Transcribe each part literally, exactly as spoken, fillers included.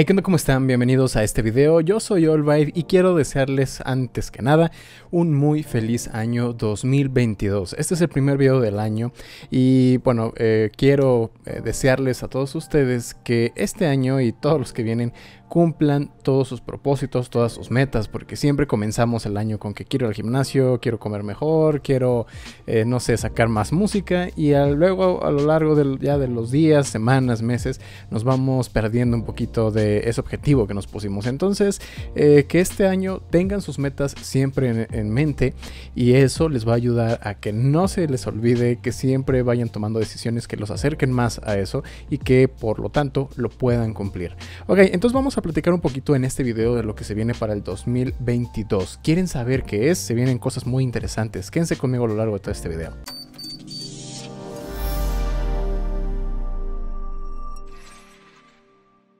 Hey, ¿qué onda? ¿Cómo están? Bienvenidos a este video. Yo soy Olbaid y quiero desearles antes que nada un muy feliz año dos mil veintidós. Este es el primer video del año y bueno, eh, quiero eh, desearles a todos ustedes que este año y todos los que vienen cumplan todos sus propósitos, todas sus metas, porque siempre comenzamos el año con que quiero ir al gimnasio, quiero comer mejor, quiero, eh, no sé, sacar más música, y al, luego a lo largo del, ya de los días, semanas, meses, nos vamos perdiendo un poquito de ese objetivo que nos pusimos. Entonces, eh, que este año tengan sus metas siempre en, en mente, y eso les va a ayudar a que no se les olvide, que siempre vayan tomando decisiones que los acerquen más a eso y que por lo tanto lo puedan cumplir. Ok, entonces vamos a a platicar un poquito en este video de lo que se viene para el dos mil veintidós. ¿Quieren saber qué es? Se vienen cosas muy interesantes. Quédense conmigo a lo largo de todo este video.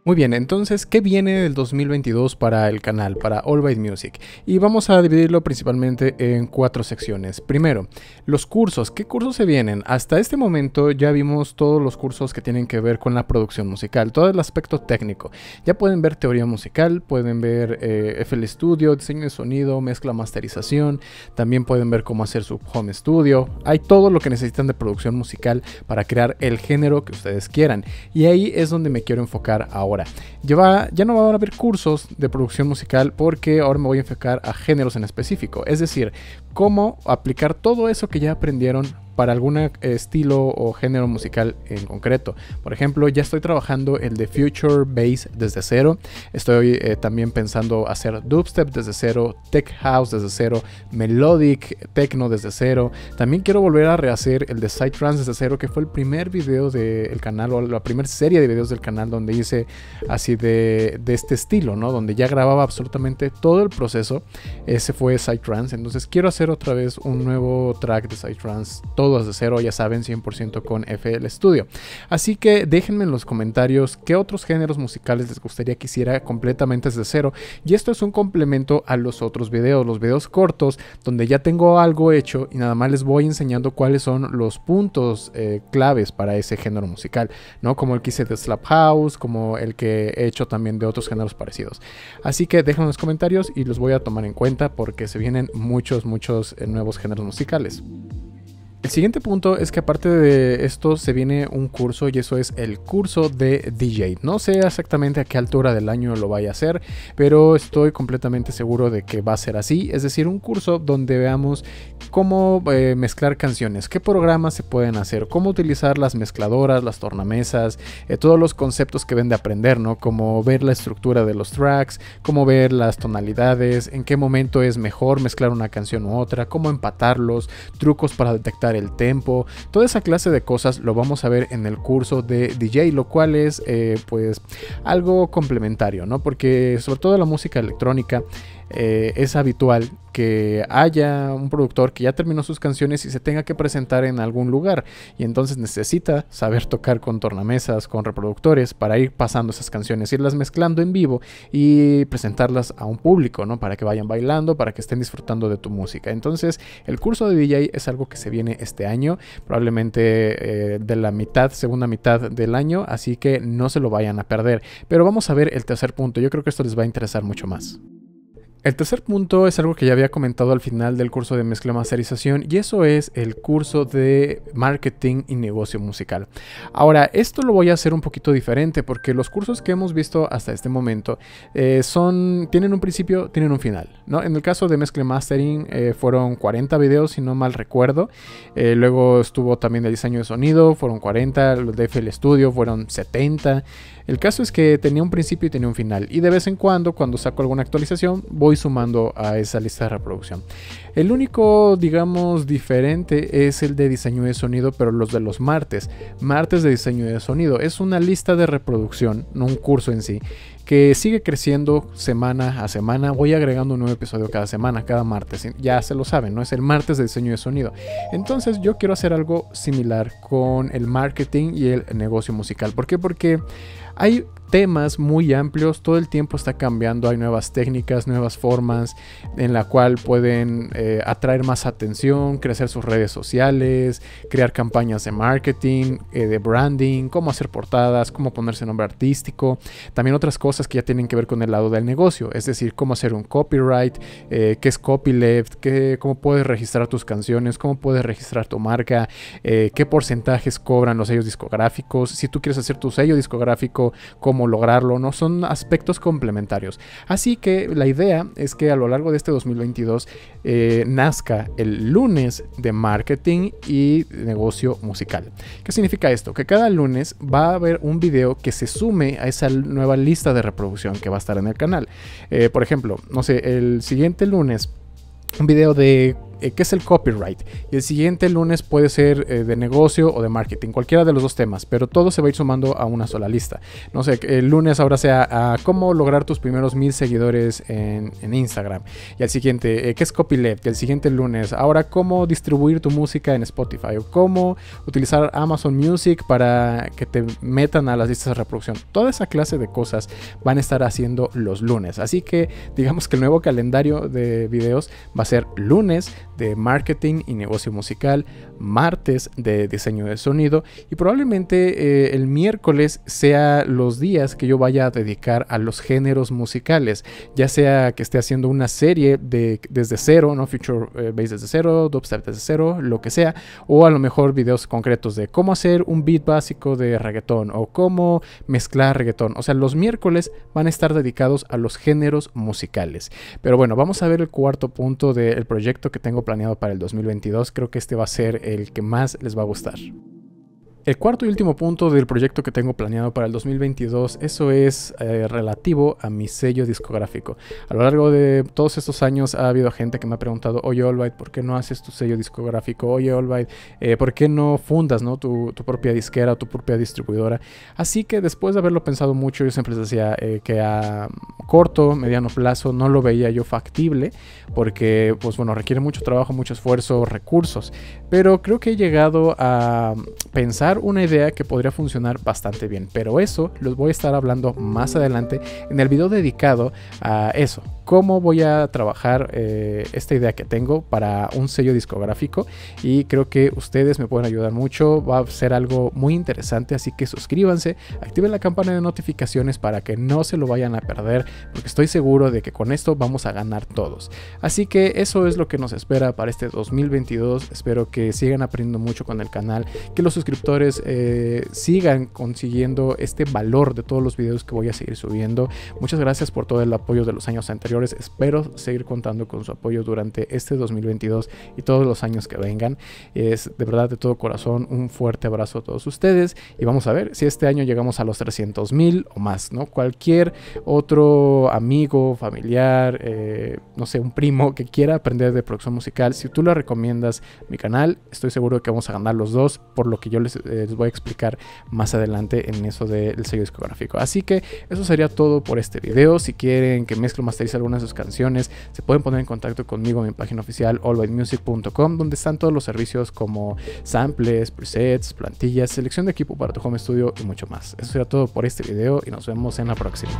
Muy bien, entonces, ¿qué viene del dos mil veintidós para el canal, para Olbaid Music? Y vamos a dividirlo principalmente en cuatro secciones. Primero, los cursos. ¿Qué cursos se vienen? Hasta este momento ya vimos todos los cursos que tienen que ver con la producción musical, todo el aspecto técnico. Ya pueden ver teoría musical, pueden ver eh, F L Studio, diseño de sonido, mezcla, masterización. También pueden ver cómo hacer su Home Studio. Hay todo lo que necesitan de producción musical para crear el género que ustedes quieran. Y ahí es donde me quiero enfocar ahora. Lleva, ya no van a haber cursos de producción musical porque ahora me voy a enfocar a géneros en específico, es decir, cómo aplicar todo eso que ya aprendieron para algún estilo o género musical en concreto. Por ejemplo, ya estoy trabajando el de Future Bass desde cero. Estoy eh, también pensando hacer Dubstep desde cero, Tech House desde cero, Melodic Tecno desde cero. También quiero volver a rehacer el de Side Trance desde cero, que fue el primer video del canal, o la primera serie de videos del canal donde hice así de, de este estilo, ¿no? Donde ya grababa absolutamente todo el proceso. Ese fue Side Trance. Entonces quiero hacer otra vez un nuevo track de Side Trance, todo de cero, ya saben, cien por ciento con F L Studio. Así que déjenme en los comentarios qué otros géneros musicales les gustaría que hiciera completamente desde cero, y esto es un complemento a los otros videos, los videos cortos donde ya tengo algo hecho y nada más les voy enseñando cuáles son los puntos eh, claves para ese género musical, ¿no? Como el que hice de Slap House, como el que he hecho también de otros géneros parecidos. Así que déjenme en los comentarios y los voy a tomar en cuenta porque se vienen muchos, muchos eh, nuevos géneros musicales. El siguiente punto es que aparte de esto se viene un curso, y eso es el curso de D J. No sé exactamente a qué altura del año lo vaya a hacer, pero estoy completamente seguro de que va a ser así. Es decir, un curso donde veamos cómo eh, mezclar canciones, qué programas se pueden hacer, cómo utilizar las mezcladoras, las tornamesas, eh, todos los conceptos que ven de aprender, ¿no? Como ver la estructura de los tracks, cómo ver las tonalidades, en qué momento es mejor mezclar una canción u otra, cómo empatarlos, trucos para detectar el tempo. Toda esa clase de cosas lo vamos a ver en el curso de D J, lo cual es eh, pues algo complementario, ¿no? Porque sobre todo la música electrónica eh, es habitual que haya un productor que ya terminó sus canciones y se tenga que presentar en algún lugar, y entonces necesita saber tocar con tornamesas, con reproductores, para ir pasando esas canciones, irlas mezclando en vivo y presentarlas a un público, ¿no? Para que vayan bailando, para que estén disfrutando de tu música. Entonces el curso de D J es algo que se viene este año, probablemente eh, de la mitad, segunda mitad del año, así que no se lo vayan a perder. Pero vamos a ver el tercer punto, yo creo que esto les va a interesar mucho más. El tercer punto es algo que ya había comentado al final del curso de mezcla y masterización, y eso es el curso de marketing y negocio musical. Ahora, esto lo voy a hacer un poquito diferente porque los cursos que hemos visto hasta este momento eh, son, tienen un principio, tienen un final, ¿no? En el caso de mezcla y mastering eh, fueron cuarenta videos, si no mal recuerdo. Eh, luego estuvo también el diseño de sonido, fueron cuarenta, los de F L Studio fueron setenta. El caso es que tenía un principio y tenía un final, y de vez en cuando, cuando saco alguna actualización, voy Voy sumando a esa lista de reproducción. El único, digamos, diferente es el de diseño de sonido, pero los de los martes. Martes de diseño de sonido es una lista de reproducción, no un curso en sí, que sigue creciendo semana a semana. Voy agregando un nuevo episodio cada semana, cada martes. Ya se lo saben, ¿no? Es el martes de diseño de sonido. Entonces yo quiero hacer algo similar con el marketing y el negocio musical. ¿Por qué? Porque hay temas muy amplios, todo el tiempo está cambiando, hay nuevas técnicas, nuevas formas en la cual pueden eh, atraer más atención, crecer sus redes sociales, crear campañas de marketing, eh, de branding, cómo hacer portadas, cómo ponerse nombre artístico, también otras cosas que ya tienen que ver con el lado del negocio, es decir, cómo hacer un copyright, eh, qué es copyleft, qué, cómo puedes registrar tus canciones, cómo puedes registrar tu marca, eh, qué porcentajes cobran los sellos discográficos, si tú quieres hacer tu sello discográfico, cómo lograrlo, ¿no? Son aspectos complementarios. Así que la idea es que a lo largo de este dos mil veintidós eh, nazca el lunes de marketing y negocio musical. ¿Qué significa esto? Que cada lunes va a haber un video que se sume a esa nueva lista de reproducción que va a estar en el canal. Eh, por ejemplo, no sé, el siguiente lunes un video de qué es el copyright, y el siguiente lunes puede ser eh, de negocio o de marketing, cualquiera de los dos temas, pero todo se va a ir sumando a una sola lista. No sé, el lunes ahora sea a cómo lograr tus primeros mil seguidores en, en Instagram, y el siguiente eh, qué es copyleft, y el siguiente lunes ahora cómo distribuir tu música en Spotify, o cómo utilizar Amazon Music para que te metan a las listas de reproducción. Toda esa clase de cosas van a estar haciendo los lunes, así que digamos que el nuevo calendario de videos va a ser lunes de marketing y negocio musical, martes de diseño de sonido, y probablemente eh, el miércoles sea los días que yo vaya a dedicar a los géneros musicales, ya sea que esté haciendo una serie de, desde cero, ¿no? Future Bass desde cero, Dubstep desde cero, lo que sea, o a lo mejor videos concretos de cómo hacer un beat básico de reggaetón o cómo mezclar reggaetón. O sea, los miércoles van a estar dedicados a los géneros musicales. Pero bueno, vamos a ver el cuarto punto del proyecto que tengo planeado para el dos mil veintidós. Creo que este va a ser el que más les va a gustar. El cuarto y último punto del proyecto que tengo planeado para el dos mil veintidós, eso es eh, relativo a mi sello discográfico. A lo largo de todos estos años ha habido gente que me ha preguntado, oye Olbaid, ¿por qué no haces tu sello discográfico? Oye Olbaid, eh, ¿por qué no fundas, ¿no? Tu, tu propia disquera, tu propia distribuidora? Así que después de haberlo pensado mucho, yo siempre les decía eh, que a corto, mediano plazo no lo veía yo factible, porque pues bueno, requiere mucho trabajo, mucho esfuerzo, recursos, pero creo que he llegado a pensar una idea que podría funcionar bastante bien, pero eso los voy a estar hablando más adelante en el video dedicado a eso, cómo voy a trabajar eh, esta idea que tengo para un sello discográfico, y creo que ustedes me pueden ayudar mucho, va a ser algo muy interesante, así que suscríbanse, activen la campana de notificaciones para que no se lo vayan a perder, porque estoy seguro de que con esto vamos a ganar todos. Así que eso es lo que nos espera para este dos mil veintidós. Espero que sigan aprendiendo mucho con el canal, que los suscriptores eh, sigan consiguiendo este valor de todos los videos que voy a seguir subiendo. Muchas gracias por todo el apoyo de los años anteriores, espero seguir contando con su apoyo durante este dos mil veintidós y todos los años que vengan. Es de verdad, de todo corazón, un fuerte abrazo a todos ustedes, y vamos a ver si este año llegamos a los trescientos mil o más, ¿no? Cualquier otro amigo, familiar, eh, no sé, un primo que quiera aprender de producción musical, si tú le recomiendas mi canal, estoy seguro que vamos a ganar los dos, por lo que yo les, eh, les voy a explicar más adelante en eso del sello discográfico. Así que eso sería todo por este video. Si quieren que mezcle o masterice algunas de sus canciones, se pueden poner en contacto conmigo en mi página oficial olbaid music punto com, donde están todos los servicios como samples, presets, plantillas, selección de equipo para tu home studio y mucho más. Eso será todo por este video y nos vemos en la próxima.